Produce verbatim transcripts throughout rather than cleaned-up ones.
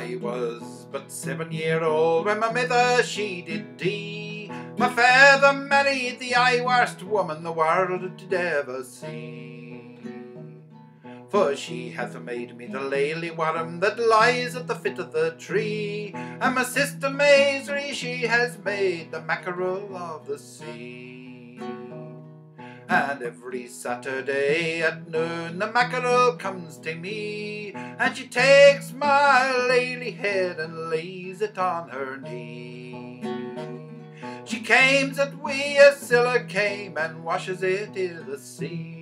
I was but seven year old when my mither she did dee. My father married the aye worst woman the world did ever see. For she hath made me the Laily Worm that lies at the foot of the tree, and my sister Maisry she has made the mackerel of the sea. And every Saturday at noon the mackerel comes to me, and she takes my lady head and lays it on her knee. She comes at we a siller came and washes it in the sea.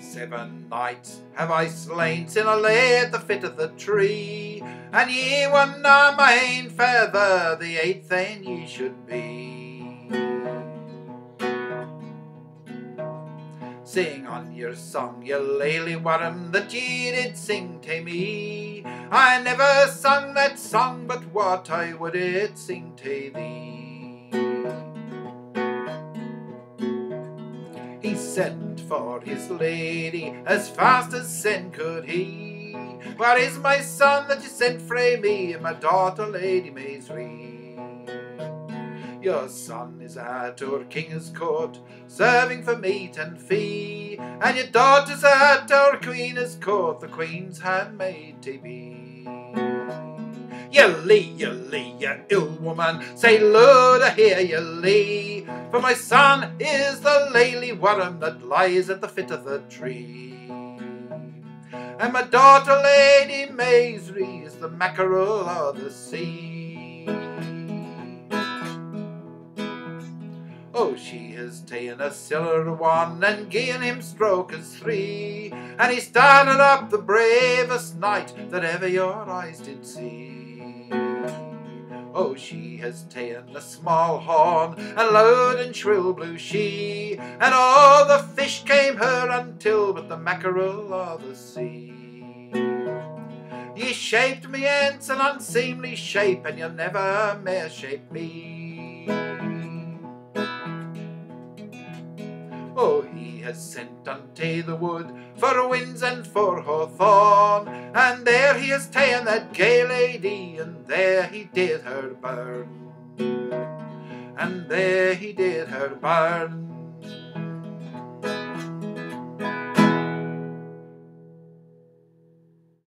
Seven nights have I slain since I lay at the foot of the tree, and ye were na my ain feather, the eighth ain ye should be. Sing on your song, ye Laily Worm, that ye did sing to me. I never sung that song, but what I would it sing to thee. He sent for his lady as fast as sin could he. Where is my son that you sent frae me, and my daughter Lady Maisry? Your son is at our king's court, serving for meat and fee, and your daughter's at our queen's court, the queen's handmaid to be. Ye lee, ye lee, ye ill woman, say Lord, I hear ye lee, for my son is the Laily Worm that lies at the foot of the tree. And my daughter Lady Maisry is the mackerel of the sea. Oh, she has ta'en a siller one and gi'en him strokers three, and he started up the bravest knight that ever your eyes did see. Oh, she has ta'en a small horn and loud and shrill blew she, and all the fish came her until but the mackerel of the sea. Ye shaped me into an unseemly shape, and you'll never mere shape me. Oh, he has sent unto the wood for winds and for hawthorn, and there he has ta'en that gay lady, and there he did her burn, and there he did her burn.